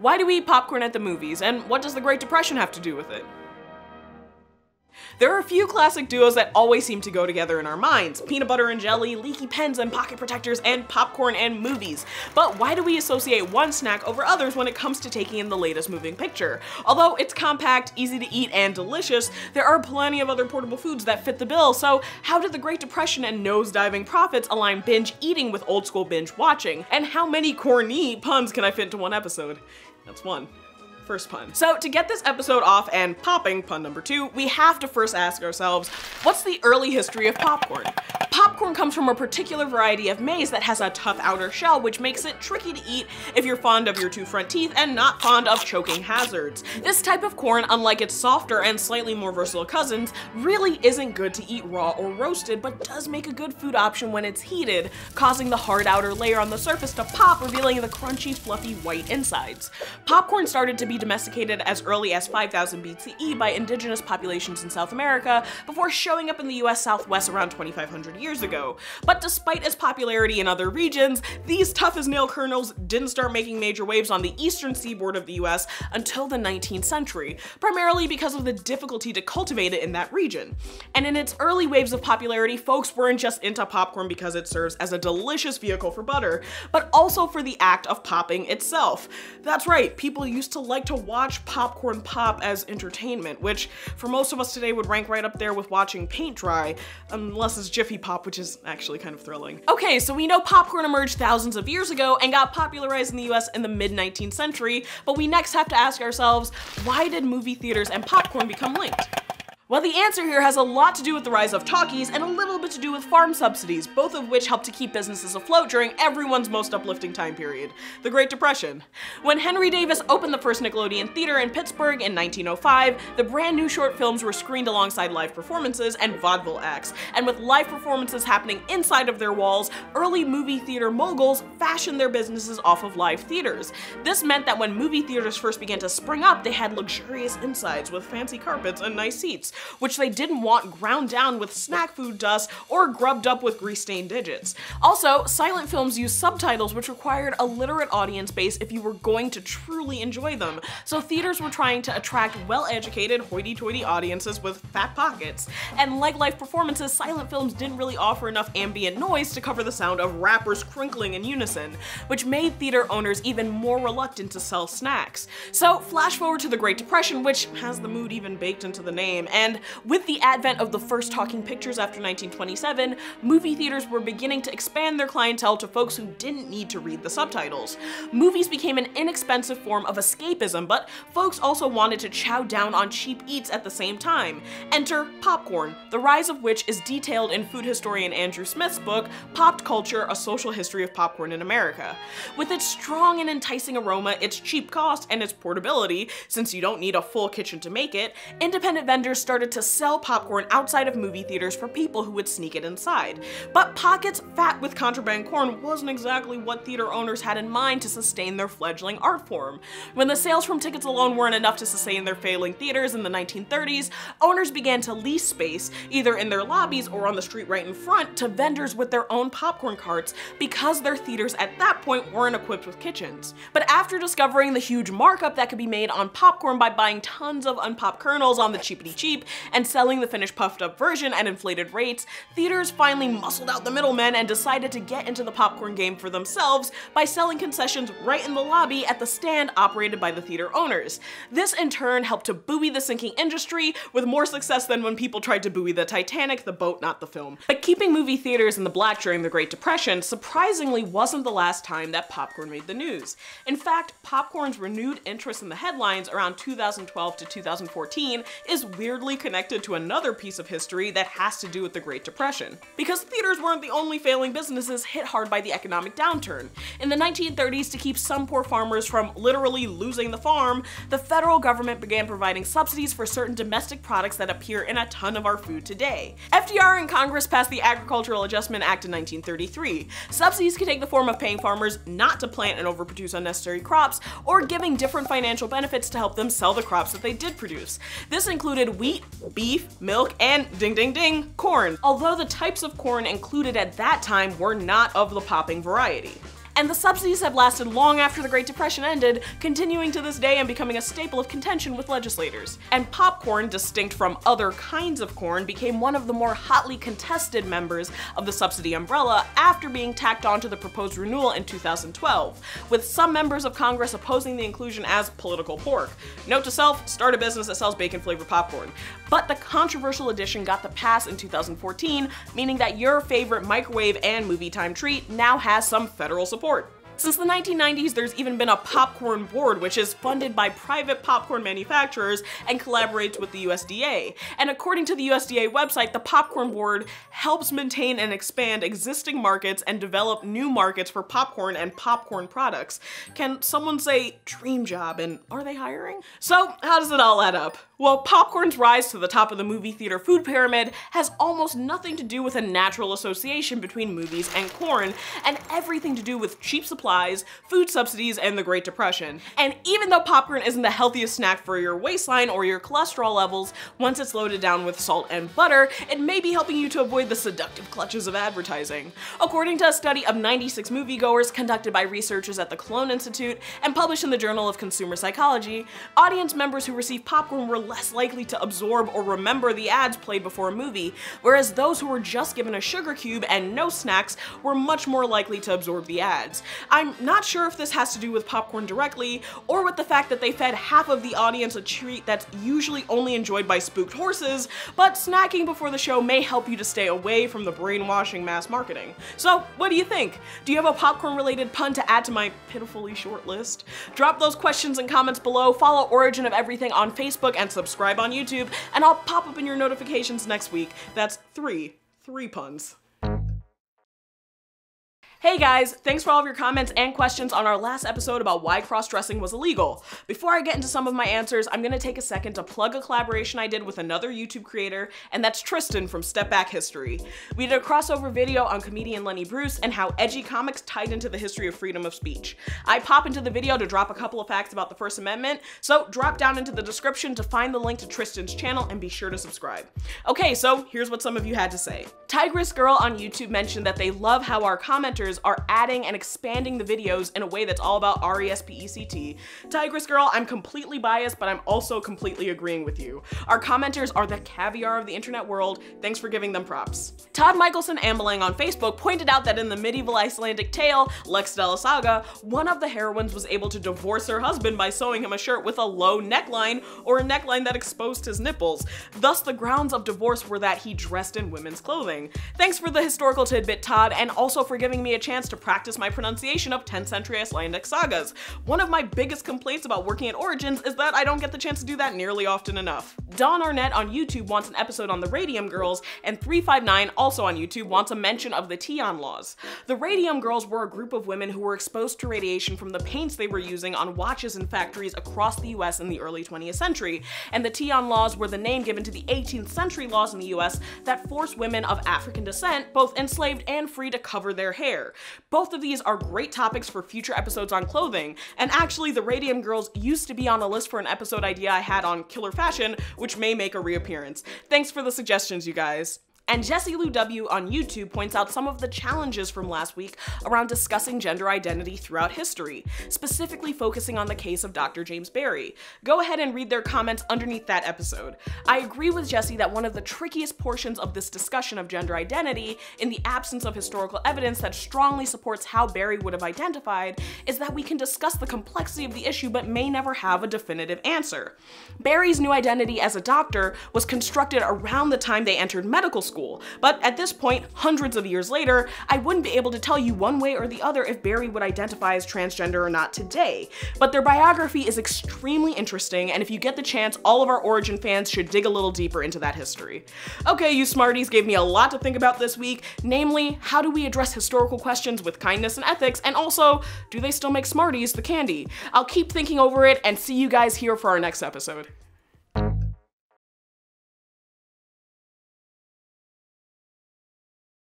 Why do we eat popcorn at the movies, and what does the Great Depression have to do with it? There are a few classic duos that always seem to go together in our minds: peanut butter and jelly, leaky pens and pocket protectors, and popcorn and movies. But why do we associate one snack over others when it comes to taking in the latest moving picture? Although it's compact, easy to eat, and delicious, there are plenty of other portable foods that fit the bill, so how did the Great Depression and nose-diving profits align binge eating with old-school binge watching? And how many corny puns can I fit into one episode? That's one. First pun. So to get this episode off and popping, pun number two, we have to first ask ourselves, what's the early history of popcorn? Popcorn comes from a particular variety of maize that has a tough outer shell, which makes it tricky to eat if you're fond of your two front teeth and not fond of choking hazards. This type of corn, unlike its softer and slightly more versatile cousins, really isn't good to eat raw or roasted, but does make a good food option when it's heated, causing the hard outer layer on the surface to pop, revealing the crunchy, fluffy white insides. Popcorn started to be domesticated as early as 5000 BCE by indigenous populations in South America before showing up in the US Southwest around 2500 years ago. But despite its popularity in other regions, these tough-as-nail kernels didn't start making major waves on the eastern seaboard of the US until the 19th century, primarily because of the difficulty to cultivate it in that region. And in its early waves of popularity, folks weren't just into popcorn because it serves as a delicious vehicle for butter, but also for the act of popping itself. That's right, people used to like to watch popcorn pop as entertainment, which for most of us today would rank right up there with watching paint dry, unless it's Jiffy Pop, which is actually kind of thrilling. Okay, so we know popcorn emerged thousands of years ago and got popularized in the US in the mid-19th century, but we next have to ask ourselves, why did movie theaters and popcorn become linked? Well, the answer here has a lot to do with the rise of talkies and a little bit to do with farm subsidies, both of which helped to keep businesses afloat during everyone's most uplifting time period, the Great Depression. When Henry Davis opened the first Nickelodeon theater in Pittsburgh in 1905, the brand new short films were screened alongside live performances and vaudeville acts, and with live performances happening inside of their walls, early movie theater moguls fashioned their businesses off of live theaters. This meant that when movie theaters first began to spring up, they had luxurious insides with fancy carpets and nice seats, which they didn't want ground down with snack food dust or grubbed up with grease-stained digits. Also, silent films used subtitles, which required a literate audience base if you were going to truly enjoy them, so theaters were trying to attract well-educated, hoity-toity audiences with fat pockets. And like live performances, silent films didn't really offer enough ambient noise to cover the sound of wrappers crinkling in unison, which made theater owners even more reluctant to sell snacks. So flash forward to the Great Depression, which has the mood even baked into the name, and with the advent of the first talking pictures after 1927, movie theaters were beginning to expand their clientele to folks who didn't need to read the subtitles. Movies became an inexpensive form of escapism, but folks also wanted to chow down on cheap eats at the same time. Enter popcorn, the rise of which is detailed in food historian Andrew Smith's book, Pop Culture: A Social History of Popcorn in America. With its strong and enticing aroma, its cheap cost, and its portability, since you don't need a full kitchen to make it, independent vendors started to sell popcorn outside of movie theaters for people who would sneak it inside. But pockets fat with contraband corn wasn't exactly what theater owners had in mind to sustain their fledgling art form. When the sales from tickets alone weren't enough to sustain their failing theaters in the 1930s, owners began to lease space, either in their lobbies or on the street right in front, to vendors with their own popcorn carts, because their theaters at that point weren't equipped with kitchens. But after discovering the huge markup that could be made on popcorn by buying tons of unpopped kernels on the cheapity cheap, and selling the finished puffed-up version at inflated rates, theaters finally muscled out the middlemen and decided to get into the popcorn game for themselves by selling concessions right in the lobby at the stand operated by the theater owners. This in turn helped to buoy the sinking industry with more success than when people tried to buoy the Titanic, the boat, not the film. But keeping movie theaters in the black during the Great Depression surprisingly wasn't the last time that popcorn made the news. In fact, popcorn's renewed interest in the headlines around 2012 to 2014 is weirdly connected to another piece of history that has to do with the Great Depression. Because theaters weren't the only failing businesses hit hard by the economic downturn. In the 1930s, to keep some poor farmers from literally losing the farm, the federal government began providing subsidies for certain domestic products that appear in a ton of our food today. FDR and Congress passed the Agricultural Adjustment Act in 1933. Subsidies could take the form of paying farmers not to plant and overproduce unnecessary crops, or giving different financial benefits to help them sell the crops that they did produce. This included wheat, beef, milk, and ding ding ding, corn. Although the types of corn included at that time were not of the popping variety. And the subsidies have lasted long after the Great Depression ended, continuing to this day and becoming a staple of contention with legislators. And popcorn, distinct from other kinds of corn, became one of the more hotly contested members of the subsidy umbrella after being tacked onto the proposed renewal in 2012, with some members of Congress opposing the inclusion as political pork. Note to self, start a business that sells bacon-flavored popcorn. But the controversial addition got the pass in 2014, meaning that your favorite microwave and movie time treat now has some federal support. Since the 1990s, there's even been a popcorn board, which is funded by private popcorn manufacturers and collaborates with the USDA. And according to the USDA website, the popcorn board helps maintain and expand existing markets and develop new markets for popcorn and popcorn products. Can someone say dream job, and are they hiring? So how does it all add up? Well, popcorn's rise to the top of the movie theater food pyramid has almost nothing to do with a natural association between movies and corn, and everything to do with cheap supplies, food subsidies, and the Great Depression. And even though popcorn isn't the healthiest snack for your waistline or your cholesterol levels, once it's loaded down with salt and butter, it may be helping you to avoid the seductive clutches of advertising. According to a study of 96 moviegoers conducted by researchers at the Cologne Institute and published in the Journal of Consumer Psychology, audience members who received popcorn were less likely to absorb or remember the ads played before a movie, whereas those who were just given a sugar cube and no snacks were much more likely to absorb the ads. I'm not sure if this has to do with popcorn directly, or with the fact that they fed half of the audience a treat that's usually only enjoyed by spooked horses, but snacking before the show may help you to stay away from the brainwashing mass marketing. So what do you think? Do you have a popcorn-related pun to add to my pitifully short list? Drop those questions and comments below, follow Origin of Everything on Facebook, and subscribe on YouTube, and I'll pop up in your notifications next week. That's three puns. Hey guys, thanks for all of your comments and questions on our last episode about why cross-dressing was illegal. Before I get into some of my answers, I'm gonna take a second to plug a collaboration I did with another YouTube creator, and that's Tristan from Step Back History. We did a crossover video on comedian Lenny Bruce and how edgy comics tied into the history of freedom of speech. I pop into the video to drop a couple of facts about the First Amendment, so drop down into the description to find the link to Tristan's channel and be sure to subscribe. Okay, so here's what some of you had to say. Tigress Girl on YouTube mentioned that they love how our commenters are adding and expanding the videos in a way that's all about R-E-S-P-E-C-T. Tigress Girl, I'm completely biased, but I'm also completely agreeing with you. Our commenters are the caviar of the internet world. Thanks for giving them props. Todd Michaelson Ambling on Facebook pointed out that in the medieval Icelandic tale, Laxdæla Saga, one of the heroines was able to divorce her husband by sewing him a shirt with a low neckline, or a neckline that exposed his nipples. Thus, the grounds of divorce were that he dressed in women's clothing. Thanks for the historical tidbit, Todd, and also for giving me a chance to practice my pronunciation of 10th century Icelandic sagas. One of my biggest complaints about working at Origins is that I don't get the chance to do that nearly often enough. Don Arnett on YouTube wants an episode on the Radium Girls, and 359, also on YouTube, wants a mention of the Tion laws. The Radium Girls were a group of women who were exposed to radiation from the paints they were using on watches and factories across the US in the early 20th century, and the Tion laws were the name given to the 18th century laws in the US that forced women of African descent, both enslaved and free, to cover their hair. Both of these are great topics for future episodes on clothing, and actually the Radium Girls used to be on a list for an episode idea I had on killer fashion, which may make a reappearance. Thanks for the suggestions, you guys. And Jesse Lou W. on YouTube points out some of the challenges from last week around discussing gender identity throughout history, specifically focusing on the case of Dr. James Barry. Go ahead and read their comments underneath that episode. I agree with Jesse that one of the trickiest portions of this discussion of gender identity, in the absence of historical evidence that strongly supports how Barry would have identified, is that we can discuss the complexity of the issue but may never have a definitive answer. Barry's new identity as a doctor was constructed around the time they entered medical school. But at this point, hundreds of years later, I wouldn't be able to tell you one way or the other if Barry would identify as transgender or not today. But their biography is extremely interesting, and if you get the chance, all of our Origin fans should dig a little deeper into that history. Okay, you smarties gave me a lot to think about this week, namely, how do we address historical questions with kindness and ethics, and also, do they still make Smarties the candy? I'll keep thinking over it and see you guys here for our next episode.